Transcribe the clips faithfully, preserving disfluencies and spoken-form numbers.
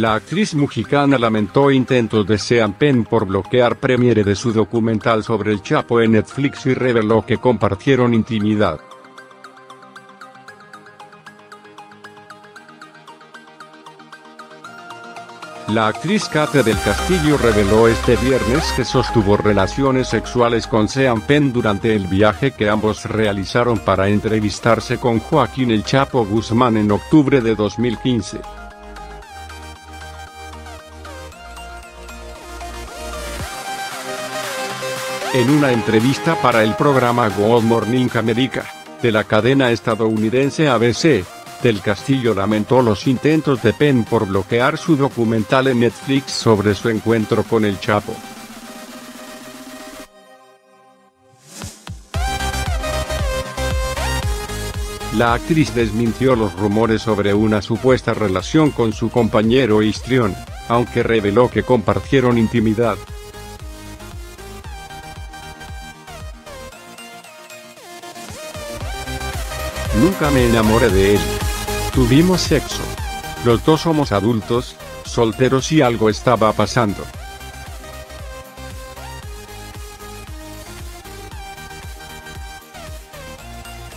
La actriz mexicana lamentó intentos de Sean Penn por bloquear premiere de su documental sobre el Chapo en Netflix y reveló que compartieron intimidad. La actriz Kate del Castillo reveló este viernes que sostuvo relaciones sexuales con Sean Penn durante el viaje que ambos realizaron para entrevistarse con Joaquín El Chapo Guzmán en octubre de dos mil quince. En una entrevista para el programa Good Morning America, de la cadena estadounidense A B C, Del Castillo lamentó los intentos de Penn por bloquear su documental en Netflix sobre su encuentro con el Chapo. La actriz desmintió los rumores sobre una supuesta relación con su compañero histrión, aunque reveló que compartieron intimidad. Nunca me enamoré de él. Tuvimos sexo. Los dos somos adultos, solteros y algo estaba pasando.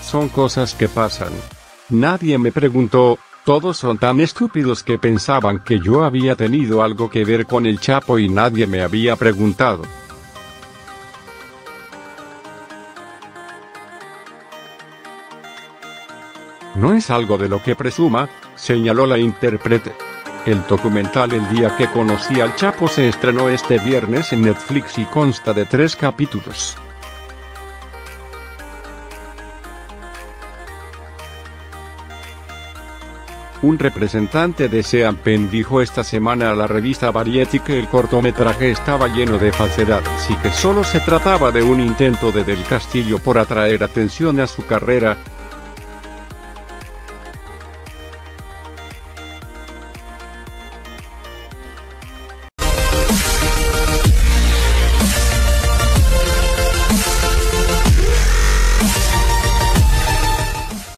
Son cosas que pasan. Nadie me preguntó, todos son tan estúpidos que pensaban que yo había tenido algo que ver con el Chapo y nadie me había preguntado. No es algo de lo que presuma, señaló la intérprete. El documental El día que conocí al Chapo se estrenó este viernes en Netflix y consta de tres capítulos. Un representante de Sean Penn dijo esta semana a la revista Variety que el cortometraje estaba lleno de falsedades y que solo se trataba de un intento de Del Castillo por atraer atención a su carrera,